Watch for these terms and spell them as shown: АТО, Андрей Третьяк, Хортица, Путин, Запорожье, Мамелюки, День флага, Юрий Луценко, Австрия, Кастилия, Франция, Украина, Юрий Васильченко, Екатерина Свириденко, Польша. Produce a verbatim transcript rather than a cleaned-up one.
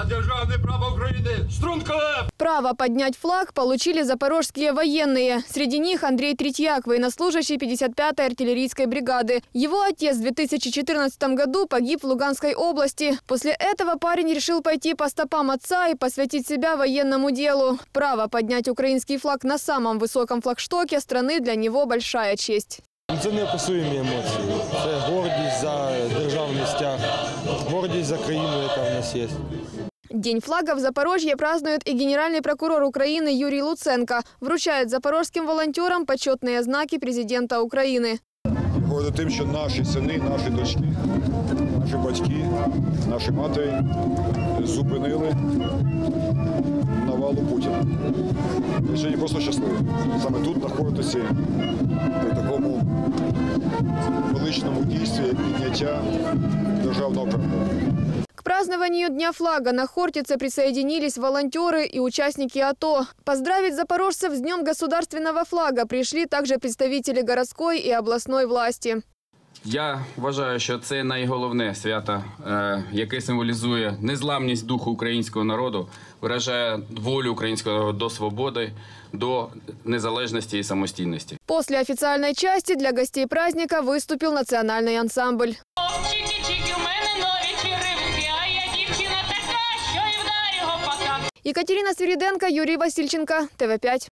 на державное право Украины. Струнка! Право поднять флаг получили запорожские военные. Среди них Андрей Третьяк, военнослужащий пятьдесят пятой артиллерийской бригады. Его отец в две тысячи четырнадцатом году погиб в Луганской области. После этого парень решил пойти по стопам отца и посвятить себя военному делу. Право поднять украинский флаг на самом высоком флагштоке страны для него большая честь. Це неописуємі емоції. Це гордість за державний стяг, гордість за країну, яка в нас є. День флага в Запорожье празднует и генеральный прокурор Украины Юрий Луценко. Вручает запорожским волонтерам почетные знаки президента Украины. Гордо тем, что наши сыны, наши дочки, наши батьки, наши матери зупинили навалу Путина. Я сегодня просто счастлив. Саме тут находитесь при такому величному действию поднятия державного прапора. К празднованию Дня флага на Хортице присоединились волонтеры и участники АТО. Поздравить запорожцев с Днем государственного флага пришли также представители городской и областной власти. Я вважаю, що це найголовніше свято, яке символізує незламність духу українського народу, виражає волю українського народу до свободи, до незалежності і самостійності. Після офіційної частини для гостей праздника виступив національний ансамбль. Екатерина Свириденко, Юрий Васильченко, тэ вэ пять.